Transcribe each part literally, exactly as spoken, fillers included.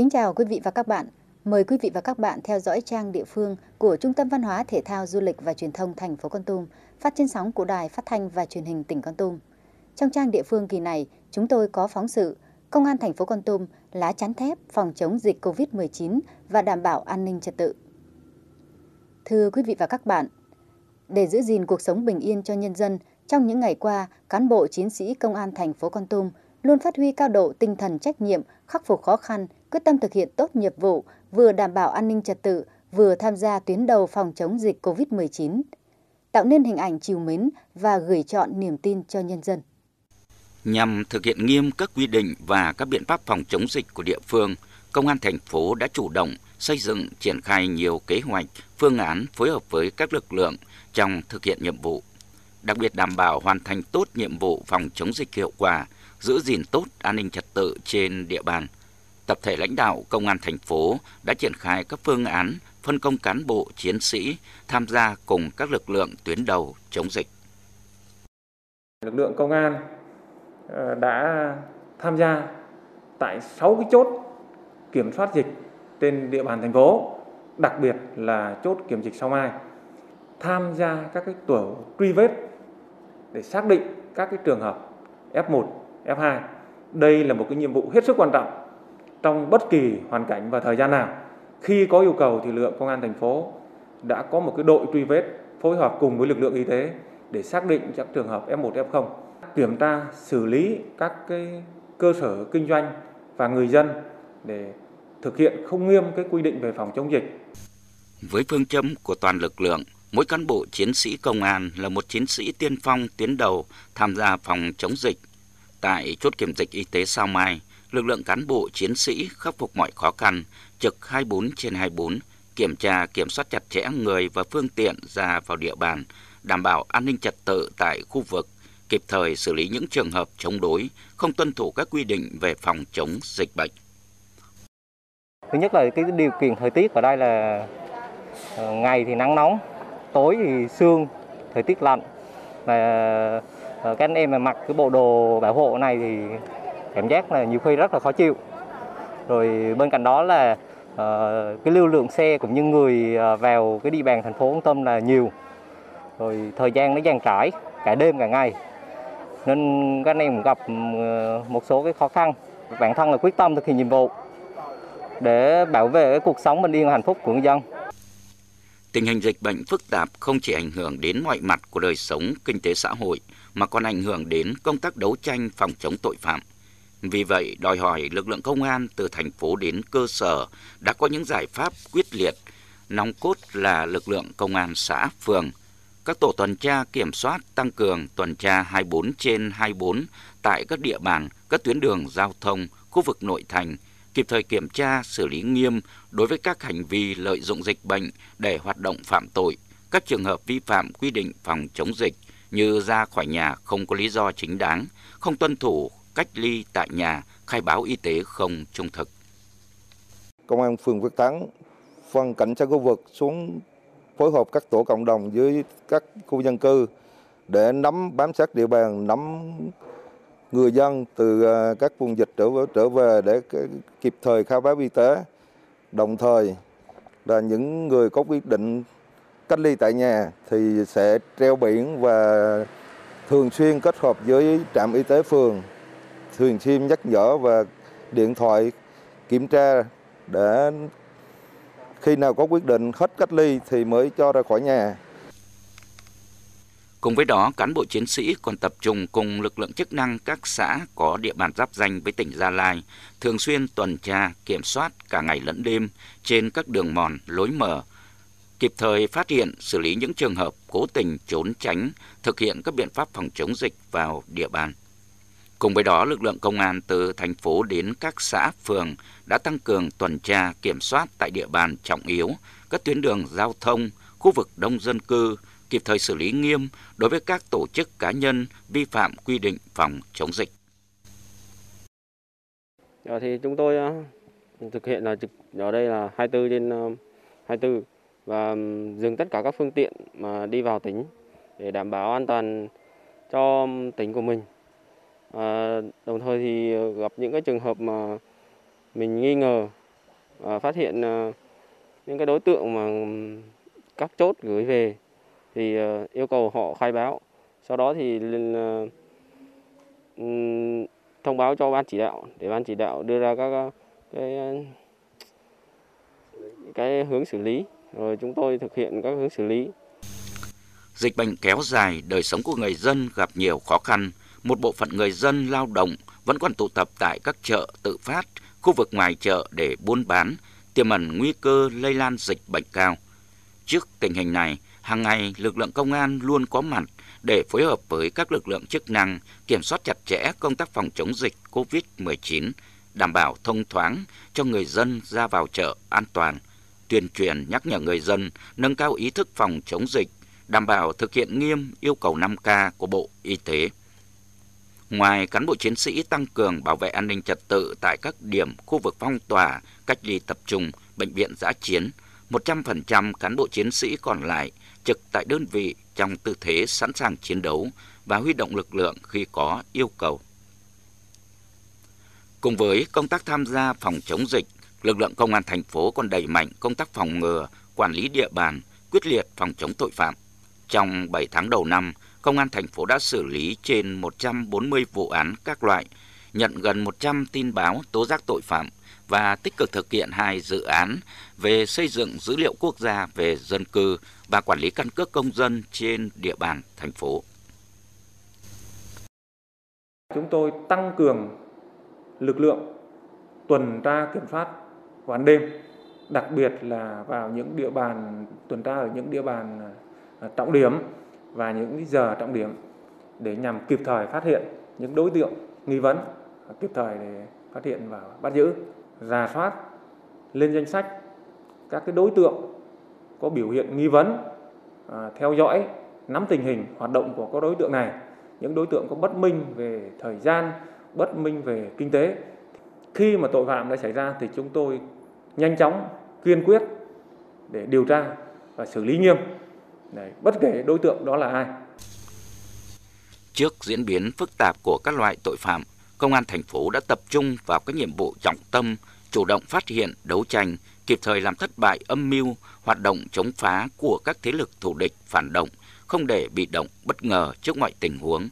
Kính chào quý vị và các bạn. Mời quý vị và các bạn theo dõi trang địa phương của Trung tâm Văn hóa Thể thao Du lịch và Truyền thông thành phố Kon Tum, phát trên sóng của Đài Phát thanh và Truyền hình tỉnh Kon Tum. Trong trang địa phương kỳ này, chúng tôi có phóng sự Công an thành phố Kon Tum lá chắn thép phòng chống dịch Covid mười chín và đảm bảo an ninh trật tự. Thưa quý vị và các bạn, để giữ gìn cuộc sống bình yên cho nhân dân, trong những ngày qua, cán bộ chiến sĩ Công an thành phố Kon Tum luôn phát huy cao độ tinh thần trách nhiệm, khắc phục khó khăn, quyết tâm thực hiện tốt nhiệm vụ, vừa đảm bảo an ninh trật tự, vừa tham gia tuyến đầu phòng chống dịch Covid mười chín, tạo nên hình ảnh trìu mến và gửi trọn niềm tin cho nhân dân. Nhằm thực hiện nghiêm các quy định và các biện pháp phòng chống dịch của địa phương, Công an thành phố đã chủ động xây dựng, triển khai nhiều kế hoạch, phương án phối hợp với các lực lượng trong thực hiện nhiệm vụ, đặc biệt đảm bảo hoàn thành tốt nhiệm vụ phòng chống dịch hiệu quả, giữ gìn tốt an ninh trật tự trên địa bàn. Tập thể lãnh đạo Công an thành phố đã triển khai các phương án, phân công cán bộ, chiến sĩ tham gia cùng các lực lượng tuyến đầu chống dịch. Lực lượng công an đã tham gia tại sáu cái chốt kiểm soát dịch trên địa bàn thành phố, đặc biệt là chốt kiểm dịch Sao Mai, tham gia các cái tổ truy vết để xác định các cái trường hợp F một, F hai. Đây là một cái nhiệm vụ hết sức quan trọng trong bất kỳ hoàn cảnh và thời gian nào. Khi có yêu cầu thì lực lượng Công an thành phố đã có một cái đội truy vết phối hợp cùng với lực lượng y tế để xác định các trường hợp F một, F không, kiểm tra, xử lý các cái cơ sở kinh doanh và người dân để thực hiện không nghiêm cái quy định về phòng chống dịch. Với phương châm của toàn lực lượng, mỗi cán bộ chiến sĩ công an là một chiến sĩ tiên phong tuyến đầu tham gia phòng chống dịch. Tại chốt kiểm dịch y tế Sao Mai, lực lượng cán bộ chiến sĩ khắc phục mọi khó khăn, trực hai mươi bốn trên hai mươi bốn, kiểm tra kiểm soát chặt chẽ người và phương tiện ra vào địa bàn, đảm bảo an ninh trật tự tại khu vực, kịp thời xử lý những trường hợp chống đối, không tuân thủ các quy định về phòng chống dịch bệnh. Thứ nhất là cái điều kiện thời tiết ở đây là ngày thì nắng nóng, tối thì sương, thời tiết lạnh. Mà các anh em mà mặc cái bộ đồ bảo hộ này thì cảm giác là nhiều khi rất là khó chịu. Rồi bên cạnh đó là uh, cái lưu lượng xe cũng như người vào cái địa bàn thành phố Kon Tum là nhiều. Rồi thời gian nó dang trải cả đêm cả ngày. Nên các anh em cũng gặp một số cái khó khăn. Bản thân là quyết tâm thực hiện nhiệm vụ để bảo vệ cái cuộc sống bình yên và hạnh phúc của người dân. Tình hình dịch bệnh phức tạp không chỉ ảnh hưởng đến mọi mặt của đời sống, kinh tế xã hội, mà còn ảnh hưởng đến công tác đấu tranh phòng chống tội phạm. Vì vậy, đòi hỏi lực lượng công an từ thành phố đến cơ sở đã có những giải pháp quyết liệt, nòng cốt là lực lượng công an xã, phường. Các tổ tuần tra kiểm soát tăng cường tuần tra hai mươi bốn trên hai mươi bốn tại các địa bàn, các tuyến đường giao thông, khu vực nội thành, kịp thời kiểm tra, xử lý nghiêm đối với các hành vi lợi dụng dịch bệnh để hoạt động phạm tội, các trường hợp vi phạm quy định phòng chống dịch như ra khỏi nhà không có lý do chính đáng, không tuân thủ cách ly tại nhà, khai báo y tế không trung thực. Công an phường Quyết Thắng, phân cảnh sát khu vực xuống phối hợp các tổ cộng đồng với các khu dân cư để nắm bám sát địa bàn, nắm người dân từ các vùng dịch trở về để kịp thời khai báo y tế, đồng thời là những người có quyết định cách ly tại nhà thì sẽ treo biển và thường xuyên kết hợp với trạm y tế phường, thường xuyên nhắc nhở và điện thoại kiểm tra để khi nào có quyết định hết cách ly thì mới cho ra khỏi nhà. Cùng với đó, cán bộ chiến sĩ còn tập trung cùng lực lượng chức năng các xã có địa bàn giáp ranh với tỉnh Gia Lai, thường xuyên tuần tra, kiểm soát cả ngày lẫn đêm trên các đường mòn, lối mở, kịp thời phát hiện, xử lý những trường hợp cố tình trốn tránh, thực hiện các biện pháp phòng chống dịch vào địa bàn. Cùng với đó, lực lượng công an từ thành phố đến các xã, phường đã tăng cường tuần tra, kiểm soát tại địa bàn trọng yếu, các tuyến đường giao thông, khu vực đông dân cư, kịp thời xử lý nghiêm đối với các tổ chức cá nhân vi phạm quy định phòng chống dịch. Giờ thì chúng tôi thực hiện là trực ở đây là hai mươi bốn trên hai mươi bốn và dừng tất cả các phương tiện mà đi vào tỉnh để đảm bảo an toàn cho tỉnh của mình. À, đồng thời thì gặp những cái trường hợp mà mình nghi ngờ và phát hiện những cái đối tượng mà các chốt gửi về thì yêu cầu họ khai báo. Sau đó thì thông báo cho ban chỉ đạo để ban chỉ đạo đưa ra các cái cái hướng xử lý, rồi chúng tôi thực hiện các hướng xử lý. Dịch bệnh kéo dài, đời sống của người dân gặp nhiều khó khăn. Một bộ phận người dân lao động vẫn còn tụ tập tại các chợ tự phát, khu vực ngoài chợ để buôn bán, tiềm ẩn nguy cơ lây lan dịch bệnh cao. Trước tình hình này, hàng ngày lực lượng công an luôn có mặt để phối hợp với các lực lượng chức năng kiểm soát chặt chẽ công tác phòng chống dịch cô vít mười chín, đảm bảo thông thoáng cho người dân ra vào chợ an toàn, tuyên truyền nhắc nhở người dân nâng cao ý thức phòng chống dịch, đảm bảo thực hiện nghiêm yêu cầu năm K của Bộ Y tế. Ngoài cán bộ chiến sĩ tăng cường bảo vệ an ninh trật tự tại các điểm, khu vực phong tỏa, cách ly tập trung, bệnh viện dã chiến, một trăm phần trăm cán bộ chiến sĩ còn lại trực tại đơn vị trong tư thế sẵn sàng chiến đấu và huy động lực lượng khi có yêu cầu. Cùng với công tác tham gia phòng chống dịch, lực lượng công an thành phố còn đẩy mạnh công tác phòng ngừa, quản lý địa bàn, quyết liệt phòng chống tội phạm. Trong bảy tháng đầu năm, Công an thành phố đã xử lý trên một trăm bốn mươi vụ án các loại, nhận gần một trăm tin báo tố giác tội phạm và tích cực thực hiện hai dự án về xây dựng dữ liệu quốc gia về dân cư và quản lý căn cước công dân trên địa bàn thành phố. Chúng tôi tăng cường lực lượng tuần tra kiểm soát vào đêm, đặc biệt là vào những địa bàn tuần tra ở những địa bàn trọng điểm và những giờ trọng điểm để nhằm kịp thời phát hiện những đối tượng nghi vấn, kịp thời để phát hiện và bắt giữ, rà soát lên danh sách các cái đối tượng có biểu hiện nghi vấn, à, theo dõi, nắm tình hình hoạt động của các đối tượng này, những đối tượng có bất minh về thời gian, bất minh về kinh tế. Khi mà tội phạm đã xảy ra thì chúng tôi nhanh chóng, kiên quyết để điều tra và xử lý nghiêm, đấy, bất kể đối tượng đó là ai. Trước diễn biến phức tạp của các loại tội phạm, Công an thành phố đã tập trung vào các nhiệm vụ trọng tâm, chủ động phát hiện, đấu tranh, kịp thời làm thất bại âm mưu, hoạt động chống phá của các thế lực thù địch phản động, không để bị động bất ngờ trước mọi tình huống.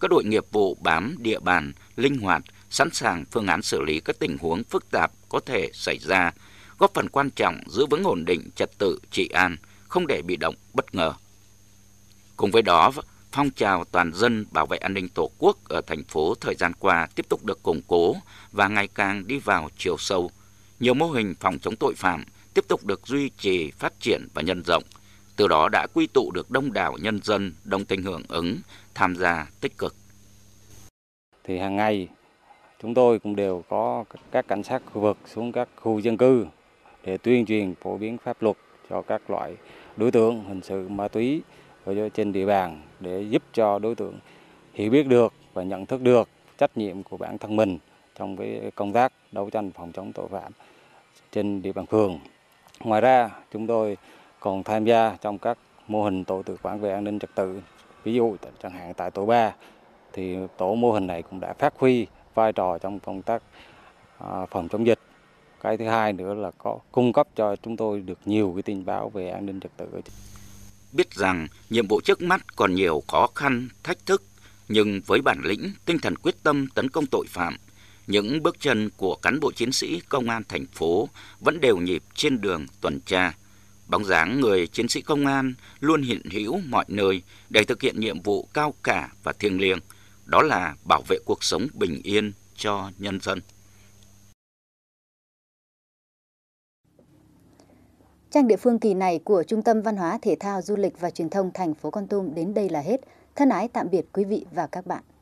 Các đội nghiệp vụ bám địa bàn, linh hoạt, sẵn sàng phương án xử lý các tình huống phức tạp có thể xảy ra, góp phần quan trọng giữ vững ổn định trật tự trị an, không để bị động bất ngờ. Cùng với đó, phong trào toàn dân bảo vệ an ninh Tổ quốc ở thành phố thời gian qua tiếp tục được củng cố và ngày càng đi vào chiều sâu. Nhiều mô hình phòng chống tội phạm tiếp tục được duy trì, phát triển và nhân rộng. Từ đó đã quy tụ được đông đảo nhân dân đồng tình hưởng ứng, tham gia tích cực. Thì hàng ngày chúng tôi cũng đều có các cảnh sát khu vực xuống các khu dân cư để tuyên truyền phổ biến pháp luật cho các loại đối tượng hình sự ma túy ở trên địa bàn để giúp cho đối tượng hiểu biết được và nhận thức được trách nhiệm của bản thân mình trong cái công tác đấu tranh phòng chống tội phạm trên địa bàn phường. Ngoài ra, chúng tôi còn tham gia trong các mô hình tổ tự quản về an ninh trật tự. Ví dụ chẳng hạn tại tổ ba thì tổ mô hình này cũng đã phát huy vai trò trong công tác phòng chống dịch. Cái thứ hai nữa là có cung cấp cho chúng tôi được nhiều cái tin báo về an ninh trật tự. Biết rằng nhiệm vụ trước mắt còn nhiều khó khăn, thách thức, nhưng với bản lĩnh, tinh thần quyết tâm tấn công tội phạm, những bước chân của cán bộ chiến sĩ công an thành phố vẫn đều nhịp trên đường tuần tra. Bóng dáng người chiến sĩ công an luôn hiện hữu mọi nơi để thực hiện nhiệm vụ cao cả và thiêng liêng, đó là bảo vệ cuộc sống bình yên cho nhân dân. Trang địa phương kỳ này của Trung tâm Văn hóa Thể thao Du lịch và Truyền thông thành phố Kon Tum đến đây là hết. Thân ái tạm biệt quý vị và các bạn.